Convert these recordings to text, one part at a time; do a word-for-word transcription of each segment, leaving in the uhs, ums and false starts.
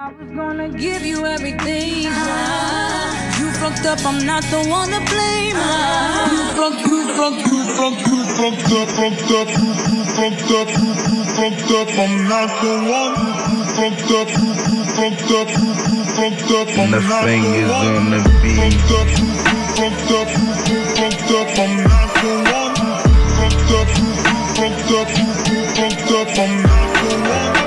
I was gonna give you everything. Uh, you fucked up, I'm not the one to blame. Uh, you fucked, you fucked, you fucked, you fucked up, fucked up, you, you fucked up, you, you fucked up, I'm not the one. You fucked up, you, you fucked up, you, you fucked up, I'm not the one. You fucked up, you, you fucked up, you, you fucked up, I'm not the one. You fucked up, you, you fucked up, you, you fucked up, I'm not the one.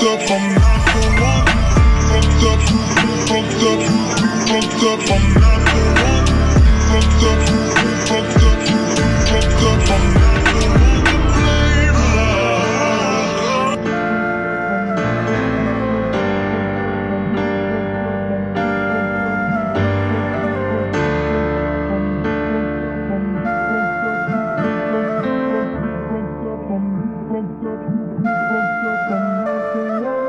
From the